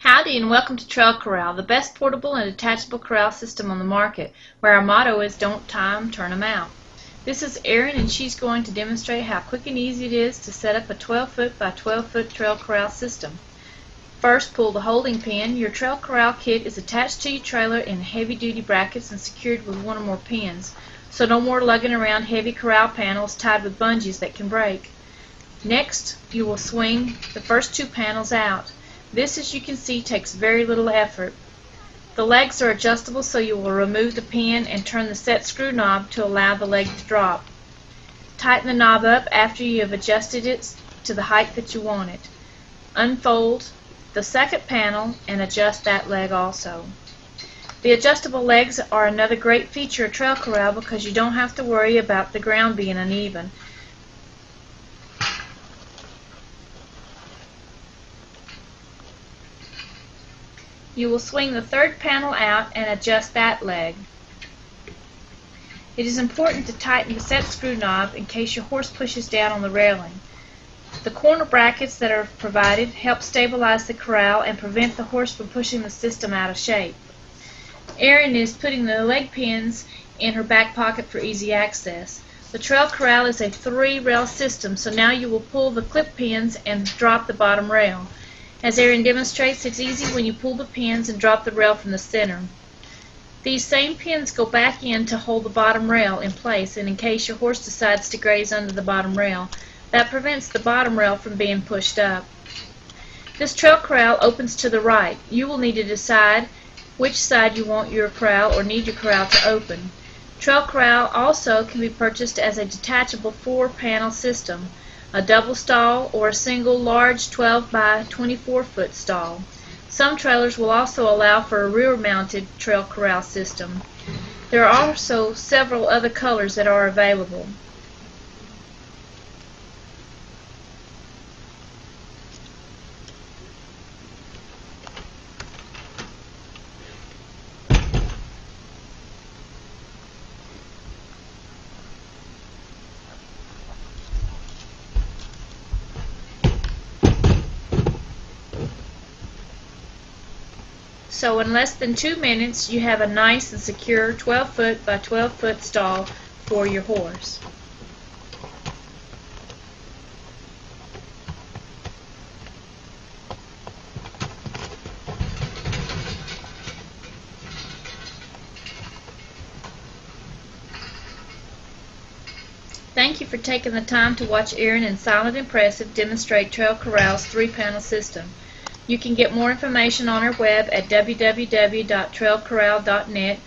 Howdy and welcome to Trail Corral, the best portable and detachable corral system on the market, where our motto is don't tie 'em, turn 'em out. This is Erin and she's going to demonstrate how quick and easy it is to set up a 12-foot by 12-foot trail corral system. First, pull the holding pin. Your trail corral kit is attached to your trailer in heavy-duty brackets and secured with one or more pins, so no more lugging around heavy corral panels tied with bungees that can break. Next, you will swing the first two panels out. This, as you can see, takes very little effort. The legs are adjustable, so you will remove the pin and turn the set screw knob to allow the leg to drop. Tighten the knob up after you have adjusted it to the height that you want it. Unfold the second panel and adjust that leg also. The adjustable legs are another great feature of Trail Corral because you don't have to worry about the ground being uneven. You will swing the third panel out and adjust that leg. It is important to tighten the set screw knob in case your horse pushes down on the railing. The corner brackets that are provided help stabilize the corral and prevent the horse from pushing the system out of shape. Erin is putting the leg pins in her back pocket for easy access. The Trail Corral is a 3-rail system, so now you will pull the clip pins and drop the bottom rail. As Erin demonstrates, it's easy when you pull the pins and drop the rail from the center. These same pins go back in to hold the bottom rail in place, and in case your horse decides to graze under the bottom rail, that prevents the bottom rail from being pushed up. This trail corral opens to the right. You will need to decide which side you want your corral or need your corral to open. Trail corral also can be purchased as a detachable 4-panel system, a double stall, or a single large 12 by 24 foot stall. Some trailers will also allow for a rear mounted trail corral system. There are also several other colors that are available. So in less than 2 minutes, you have a nice and secure 12-foot by 12-foot stall for your horse. Thank you for taking the time to watch Erin and Silent Impressive demonstrate Trail Corral's 3-panel system. You can get more information on our web at www.trailcorral.net